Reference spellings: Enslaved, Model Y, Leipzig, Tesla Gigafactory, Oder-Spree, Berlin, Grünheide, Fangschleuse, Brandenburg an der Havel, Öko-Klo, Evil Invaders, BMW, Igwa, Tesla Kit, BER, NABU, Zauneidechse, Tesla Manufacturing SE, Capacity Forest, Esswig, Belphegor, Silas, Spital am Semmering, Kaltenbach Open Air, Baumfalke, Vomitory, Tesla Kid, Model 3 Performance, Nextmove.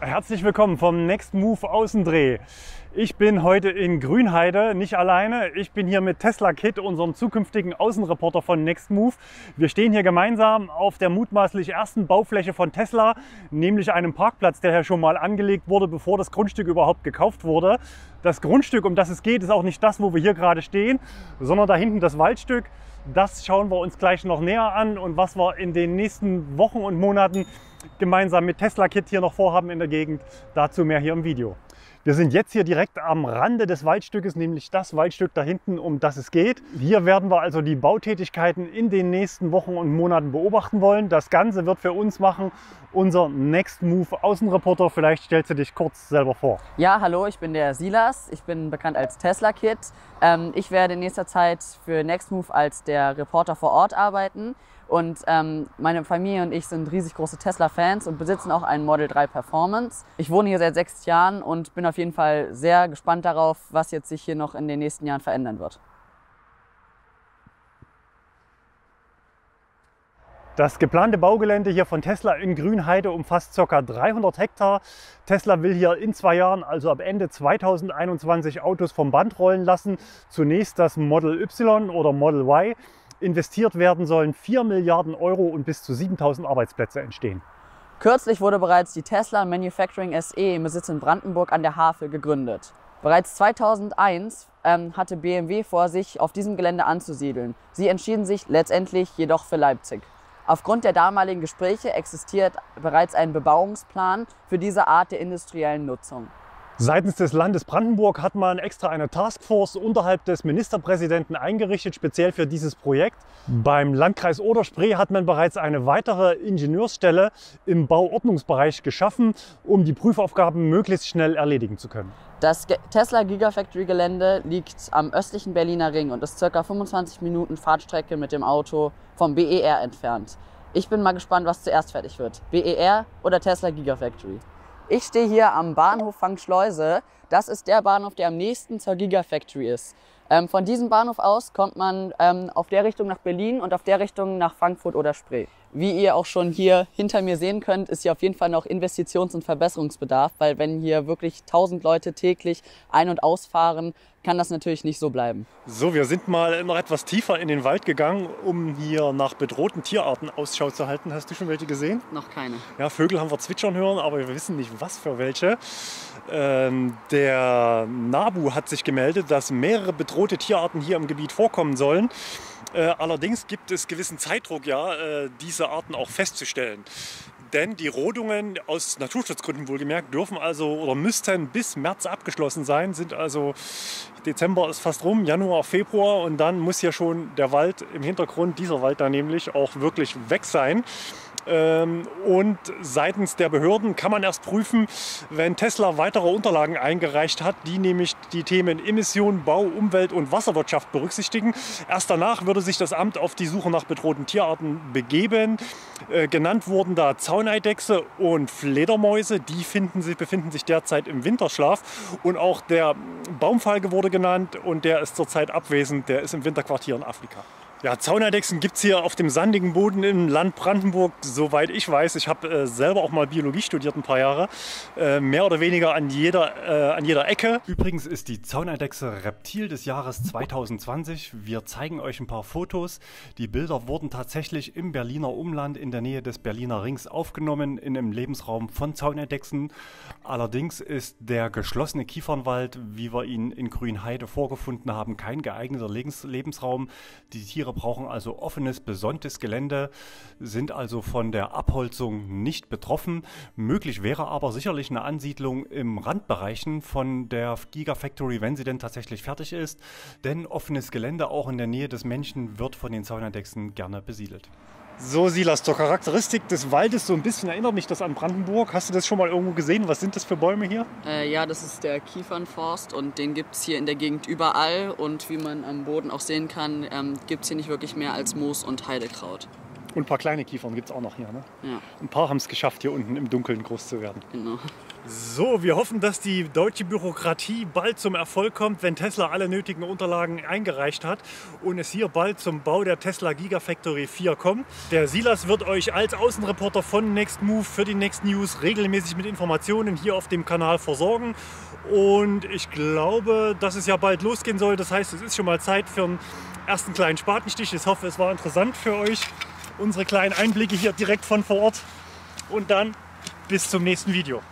Herzlich willkommen vom Nextmove Außendreh. Ich bin heute in Grünheide, nicht alleine. Ich bin hier mit Tesla Kid, unserem zukünftigen Außenreporter von Nextmove. Wir stehen hier gemeinsam auf der mutmaßlich ersten Baufläche von Tesla, nämlich einem Parkplatz, der ja schon mal angelegt wurde, bevor das Grundstück überhaupt gekauft wurde. Das Grundstück, um das es geht, ist auch nicht das, wo wir hier gerade stehen, sondern da hinten das Waldstück. Das schauen wir uns gleich noch näher an und was wir in den nächsten Wochen und Monaten gemeinsam mit Tesla Kit hier noch vorhaben in der Gegend, dazu mehr hier im Video. Wir sind jetzt hier direkt am Rande des Waldstückes, nämlich das Waldstück da hinten, um das es geht. Hier werden wir also die Bautätigkeiten in den nächsten Wochen und Monaten beobachten wollen. Das Ganze wird für uns machen unser Nextmove Außenreporter. Vielleicht stellst du dich kurz selber vor. Ja, hallo, ich bin der Silas. Ich bin bekannt als Tesla Kid. Ich werde in nächster Zeit für Nextmove als der Reporter vor Ort arbeiten. Und meine Familie und ich sind riesig große Tesla-Fans und besitzen auch einen Model 3 Performance. Ich wohne hier seit 6 Jahren und bin auf jeden Fall sehr gespannt darauf, was jetzt sich hier noch in den nächsten Jahren verändern wird. Das geplante Baugelände hier von Tesla in Grünheide umfasst ca. 300 Hektar. Tesla will hier in 2 Jahren, also ab Ende 2021, Autos vom Band rollen lassen. Zunächst das Model Y oder Model Y. Investiert werden sollen 4 Milliarden Euro und bis zu 7.000 Arbeitsplätze entstehen. Kürzlich wurde bereits die Tesla Manufacturing SE im Besitz in Brandenburg an der Havel gegründet. Bereits 2001 hatte BMW vor, sich auf diesem Gelände anzusiedeln. Sie entschieden sich letztendlich jedoch für Leipzig. Aufgrund der damaligen Gespräche existiert bereits ein Bebauungsplan für diese Art der industriellen Nutzung. Seitens des Landes Brandenburg hat man extra eine Taskforce unterhalb des Ministerpräsidenten eingerichtet, speziell für dieses Projekt. Beim Landkreis Oder-Spree hat man bereits eine weitere Ingenieursstelle im Bauordnungsbereich geschaffen, um die Prüfaufgaben möglichst schnell erledigen zu können. Das Tesla Gigafactory Gelände liegt am östlichen Berliner Ring und ist ca. 25 Minuten Fahrtstrecke mit dem Auto vom BER entfernt. Ich bin mal gespannt, was zuerst fertig wird, BER oder Tesla Gigafactory. Ich stehe hier am Bahnhof Fangschleuse. Das ist der Bahnhof, der am nächsten zur Gigafactory ist. Von diesem Bahnhof aus kommt man auf der Richtung nach Berlin und auf der Richtung nach Frankfurt oder Spree. Wie ihr auch schon hier hinter mir sehen könnt, ist hier auf jeden Fall noch Investitions- und Verbesserungsbedarf, weil wenn hier wirklich 1000 Leute täglich ein- und ausfahren, kann das natürlich nicht so bleiben. So, wir sind mal noch etwas tiefer in den Wald gegangen, um hier nach bedrohten Tierarten Ausschau zu halten. Hast du schon welche gesehen? Noch keine. Ja, Vögel haben wir zwitschern hören, aber wir wissen nicht, was für welche. Der NABU hat sich gemeldet, dass mehrere bedrohte Tierarten hier im Gebiet vorkommen sollen. Allerdings gibt es gewissen Zeitdruck, ja, diese Arten auch festzustellen. Denn die Rodungen, aus Naturschutzgründen wohlgemerkt, dürfen also oder müssten bis März abgeschlossen sein. Sind also, Dezember ist fast rum, Januar, Februar, und dann muss hier schon der Wald im Hintergrund, dieser Wald da nämlich, auch wirklich weg sein. Und seitens der Behörden kann man erst prüfen, wenn Tesla weitere Unterlagen eingereicht hat, die nämlich die Themen Emissionen, Bau, Umwelt und Wasserwirtschaft berücksichtigen. Erst danach würde sich das Amt auf die Suche nach bedrohten Tierarten begeben. Genannt wurden da Zauneidechse und Fledermäuse. Die befinden sich derzeit im Winterschlaf. Und auch der Baumfalke wurde genannt und der ist zurzeit abwesend. Der ist im Winterquartier in Afrika. Ja, Zauneidechsen gibt es hier auf dem sandigen Boden im Land Brandenburg, soweit ich weiß. Ich habe selber auch mal Biologie studiert, ein paar Jahre. Mehr oder weniger an jeder Ecke. Übrigens ist die Zauneidechse Reptil des Jahres 2020. Wir zeigen euch ein paar Fotos. Die Bilder wurden tatsächlich im Berliner Umland in der Nähe des Berliner Rings aufgenommen, in einem Lebensraum von Zauneidechsen. Allerdings ist der geschlossene Kiefernwald, wie wir ihn in Grünheide vorgefunden haben, kein geeigneter Lebensraum. Die Tiere brauchen also offenes, besonntes Gelände, sind also von der Abholzung nicht betroffen. Möglich wäre aber sicherlich eine Ansiedlung im Randbereichen von der Gigafactory, wenn sie denn tatsächlich fertig ist. Denn offenes Gelände auch in der Nähe des Menschen wird von den Zauneidechsen gerne besiedelt. So, Silas, zur Charakteristik des Waldes, so ein bisschen erinnert mich das an Brandenburg. Hast du das schon mal irgendwo gesehen? Was sind das für Bäume hier? Ja, das ist der Kiefernforst und den gibt es hier in der Gegend überall. Und wie man am Boden auch sehen kann, gibt es hier nicht wirklich mehr als Moos und Heidekraut. Und ein paar kleine Kiefern gibt es auch noch hier, ne? Ja. Ein paar haben es geschafft, hier unten im Dunkeln groß zu werden. Genau. So, wir hoffen, dass die deutsche Bürokratie bald zum Erfolg kommt, wenn Tesla alle nötigen Unterlagen eingereicht hat und es hier bald zum Bau der Tesla Gigafactory 4 kommt. Der Silas wird euch als Außenreporter von Nextmove für die Next News regelmäßig mit Informationen hier auf dem Kanal versorgen. Und ich glaube, dass es ja bald losgehen soll. Das heißt, es ist schon mal Zeit für einen ersten kleinen Spatenstich. Ich hoffe, es war interessant für euch. Unsere kleinen Einblicke hier direkt von vor Ort. Und dann bis zum nächsten Video.